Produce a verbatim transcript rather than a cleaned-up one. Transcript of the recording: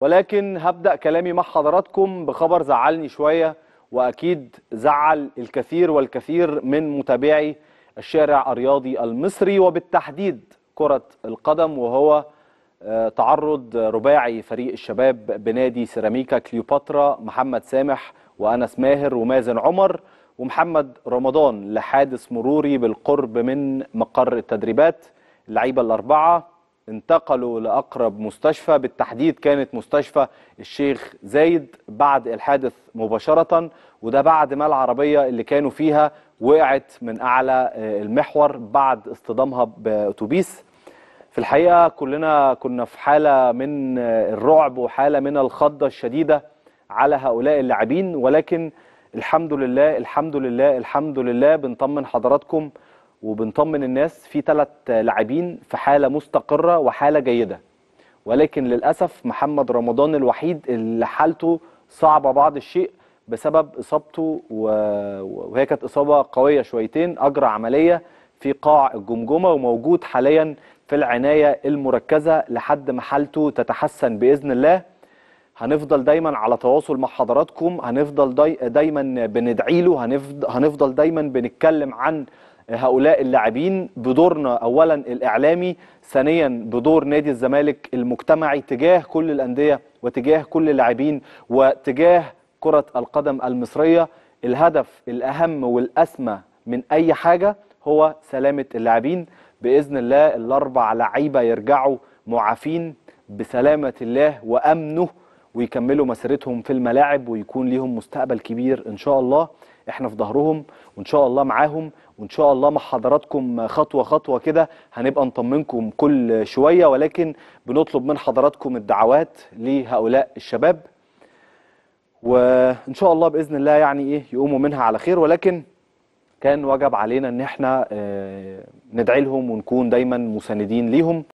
ولكن هبدأ كلامي مع حضراتكم بخبر زعلني شوية وأكيد زعل الكثير والكثير من متابعي الشارع الرياضي المصري وبالتحديد كرة القدم، وهو تعرض رباعي فريق الشباب بنادي سيراميكا كليوباترا محمد سامح وأنس ماهر ومازن عمر ومحمد رمضان لحادث مروري بالقرب من مقر التدريبات. اللعيبة الأربعة انتقلوا لأقرب مستشفى، بالتحديد كانت مستشفى الشيخ زايد بعد الحادث مباشرة، وده بعد ما العربية اللي كانوا فيها وقعت من أعلى المحور بعد اصطدامها بأتوبيس. في الحقيقة كلنا كنا في حالة من الرعب وحالة من الخضة الشديدة على هؤلاء اللاعبين، ولكن الحمد لله الحمد لله الحمد لله بنطمن حضراتكم وبنطمن الناس، في ثلاث لاعبين في حالة مستقرة وحالة جيدة، ولكن للأسف محمد رمضان الوحيد اللي حالته صعبة بعض الشيء بسبب إصابته، وهي كانت إصابة قوية شويتين، أجرى عملية في قاع الجمجمة وموجود حاليا في العناية المركزة لحد ما حالته تتحسن بإذن الله. هنفضل دايما على تواصل مع حضراتكم، هنفضل دايما بندعيله، هنفضل دايما بنتكلم عن هؤلاء اللاعبين بدورنا أولا الإعلامي، ثانيا بدور نادي الزمالك المجتمعي تجاه كل الأندية وتجاه كل اللاعبين وتجاه كرة القدم المصرية. الهدف الأهم والأسمى من أي حاجة هو سلامة اللاعبين. بإذن الله الأربع لعيبة يرجعوا معافين بسلامة الله وأمنه ويكملوا مسيرتهم في الملاعب ويكون ليهم مستقبل كبير إن شاء الله. احنا في ظهرهم وإن شاء الله معاهم، وإن شاء الله مع حضراتكم خطوة خطوة كده هنبقى نطمنكم كل شوية، ولكن بنطلب من حضراتكم الدعوات لهؤلاء الشباب وإن شاء الله بإذن الله يعني إيه يقوموا منها على خير. ولكن كان وجب علينا إن احنا ندعي لهم ونكون دايما مساندين ليهم.